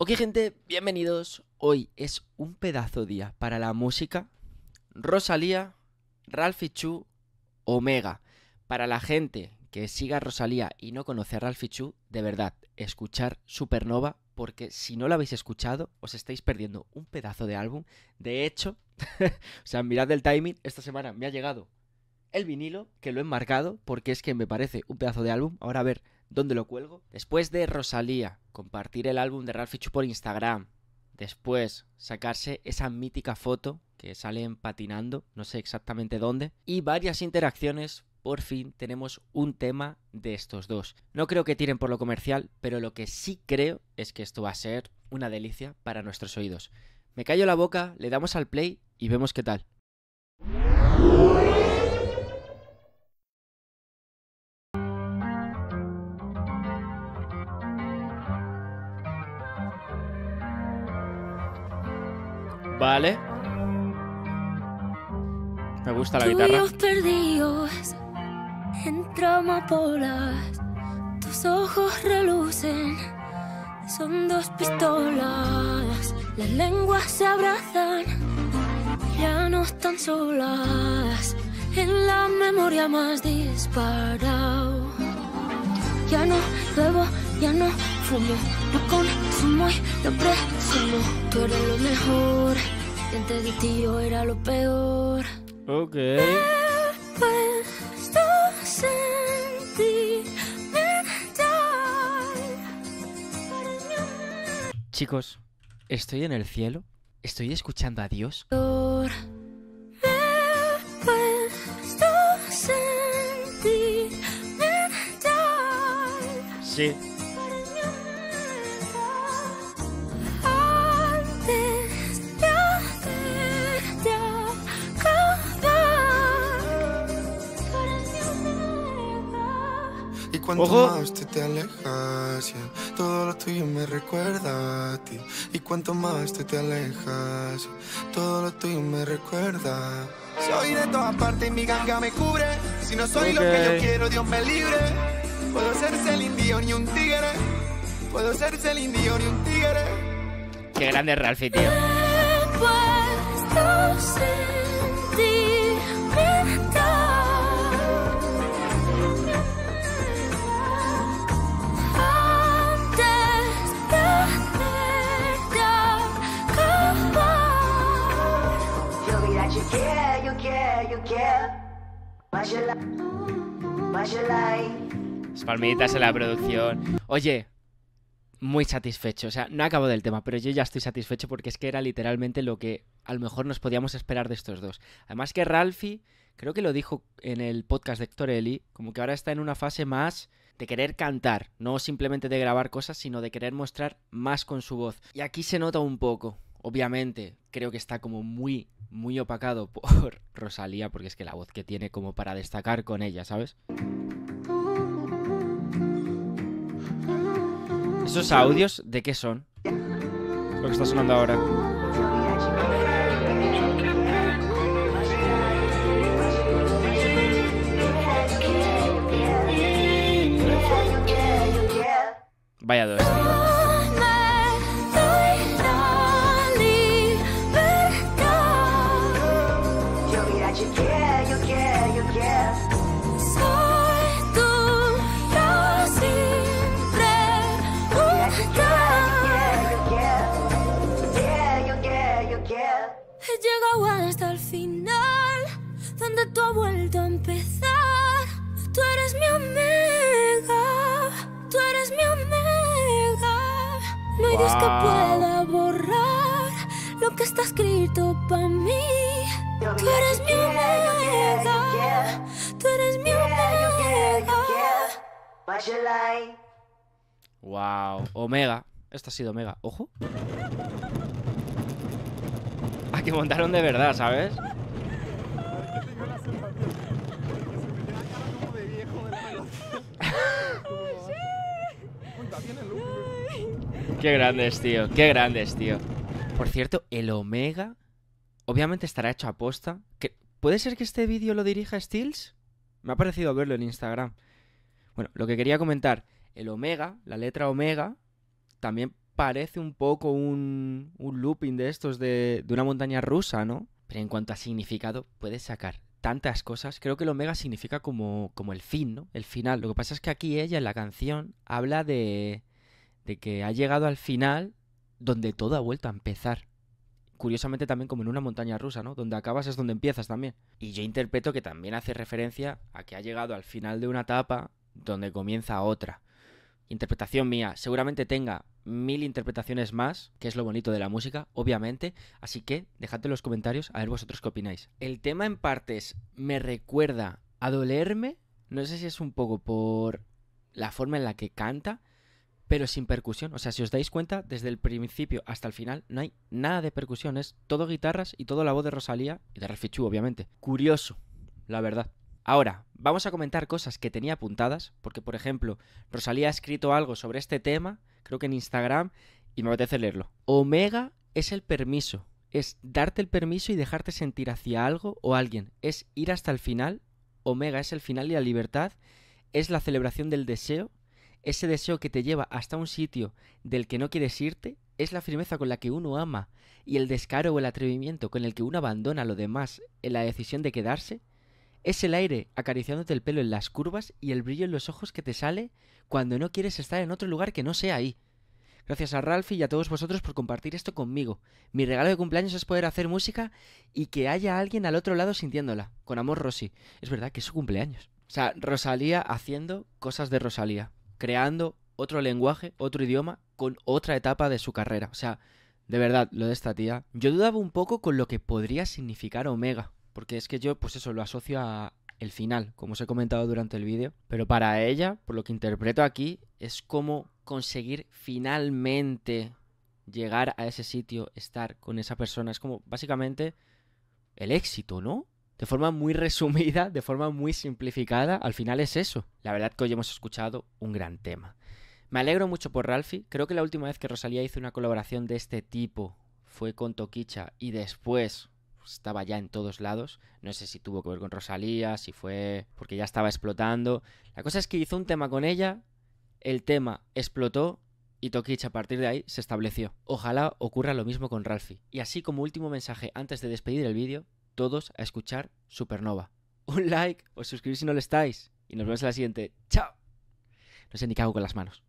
Ok, gente, bienvenidos. Hoy es un pedazo día para la música. Rosalía, Ralphie Choo, Omega. Para la gente que siga a Rosalía y no conoce a Ralphie Choo, de verdad, escuchar Supernova, porque si no lo habéis escuchado, os estáis perdiendo un pedazo de álbum. De hecho, o sea, mirad el timing, esta semana me ha llegado el vinilo, que lo he enmarcado, porque es que me parece un pedazo de álbum. Ahora a ver dónde lo cuelgo. Después de Rosalía compartir el álbum de Ralphie Choo por Instagram, después sacarse esa mítica foto que salen patinando, no sé exactamente dónde, y varias interacciones, por fin tenemos un tema de estos dos. No creo que tiren por lo comercial, pero lo que sí creo es que esto va a ser una delicia para nuestros oídos. Me callo la boca, le damos al play y vemos qué tal. Vale. Me gusta la guitarra. Tuyos perdidos entre amapolas, tus ojos relucen, son dos pistolas. Las lenguas se abrazan, ya no están solas. En la memoria más disparado. Ya no bebo, ya no fumo, no consumo y no presumo. Tú eras lo mejor y antes de ti yo era lo peor. Ok. Chicos, estoy en el cielo, estoy escuchando a Dios. Sí. Y cuanto más te alejas, todo lo tuyo me recuerda a ti. Y cuanto más te alejas, todo lo tuyo me recuerda. Soy de todas partes y mi ganga me cubre. Si no soy lo que yo quiero, Dios me libre. Puedo ser Celine Dion ni un tigre. Puedo ser Celine Dion ni un tigre. Qué grande es Ralphie, tío. Palmitas en la producción. Oye, muy satisfecho. O sea, no acabo del tema, pero yo ya estoy satisfecho porque es que era literalmente lo que a lo mejor nos podíamos esperar de estos dos. Además que Ralphie, creo que lo dijo en el podcast de Héctor Eli, como que ahora está en una fase más de querer cantar, no simplemente de grabar cosas, sino de querer mostrar más con su voz. Y aquí se nota un poco. Obviamente, creo que está como muy opacado por Rosalía, porque es que la voz que tiene como para destacar con ella, ¿sabes? ¿Esos audios de qué son? Lo que está sonando ahora. Vaya dos. Tú has vuelto a empezar. Tú eres mi omega. Tú eres mi omega. No hay Dios que pueda borrar lo que está escrito para mí. Tú eres mi omega. Tú eres mi omega. Wow, Omega. Esto ha sido Omega. Ojo. Aquí montaron de verdad, ¿sabes? Qué grandes, tío, qué grandes, tío. Por cierto, el Omega obviamente estará hecho a posta. ¿Puede ser que este vídeo lo dirija Stills? Me ha parecido verlo en Instagram. Bueno, lo que quería comentar, el Omega, la letra Omega, también parece un poco un looping de estos de una montaña rusa, ¿no? Pero en cuanto a significado, puedes sacar tantas cosas. Creo que el Omega significa como el fin, ¿no? El final. Lo que pasa es que aquí ella, en la canción, habla de que ha llegado al final donde todo ha vuelto a empezar. Curiosamente también como en una montaña rusa, ¿no? Donde acabas es donde empiezas también. Y yo interpreto que también hace referencia a que ha llegado al final de una etapa donde comienza otra. Interpretación mía. Seguramente tenga 1000 interpretaciones más, que es lo bonito de la música, obviamente. Así que dejad en los comentarios a ver vosotros qué opináis. El tema en partes me recuerda a Dolerme. No sé si es un poco por la forma en la que canta, pero sin percusión. O sea, si os dais cuenta, desde el principio hasta el final no hay nada de percusión. Es todo guitarras y toda la voz de Rosalía y de Ralphie Choo, obviamente. Curioso, la verdad. Ahora, vamos a comentar cosas que tenía apuntadas, porque, por ejemplo, Rosalía ha escrito algo sobre este tema, creo que en Instagram, y me apetece leerlo. Omega es el permiso, es darte el permiso y dejarte sentir hacia algo o alguien, es ir hasta el final. Omega es el final y la libertad, es la celebración del deseo, ese deseo que te lleva hasta un sitio del que no quieres irte, es la firmeza con la que uno ama y el descaro o el atrevimiento con el que uno abandona lo demás en la decisión de quedarse. Es el aire acariciándote el pelo en las curvas y el brillo en los ojos que te sale cuando no quieres estar en otro lugar que no sea ahí. Gracias a Ralphie y a todos vosotros por compartir esto conmigo. Mi regalo de cumpleaños es poder hacer música y que haya alguien al otro lado sintiéndola. Con amor, Rosy. Es verdad que es su cumpleaños. O sea, Rosalía haciendo cosas de Rosalía. Creando otro lenguaje, otro idioma, con otra etapa de su carrera. O sea, de verdad, lo de esta tía. Yo dudaba un poco con lo que podría significar Omega. Porque es que yo, pues eso, lo asocio a el final, como os he comentado durante el vídeo. Pero para ella, por lo que interpreto aquí, es como conseguir finalmente llegar a ese sitio, estar con esa persona. Es como, básicamente, el éxito, ¿no? De forma muy resumida, de forma muy simplificada, al final es eso. La verdad que hoy hemos escuchado un gran tema. Me alegro mucho por Ralphie. Creo que la última vez que Rosalía hizo una colaboración de este tipo fue con Tokischa y después estaba ya en todos lados. No sé si tuvo que ver con Rosalía, si fue porque ya estaba explotando. La cosa es que hizo un tema con ella, el tema explotó y Tokischa a partir de ahí se estableció. Ojalá ocurra lo mismo con Ralphie. Y así como último mensaje antes de despedir el vídeo, todos a escuchar Supernova. Un like, os suscribís si no lo estáis y nos vemos en la siguiente. ¡Chao! No sé ni qué hago con las manos.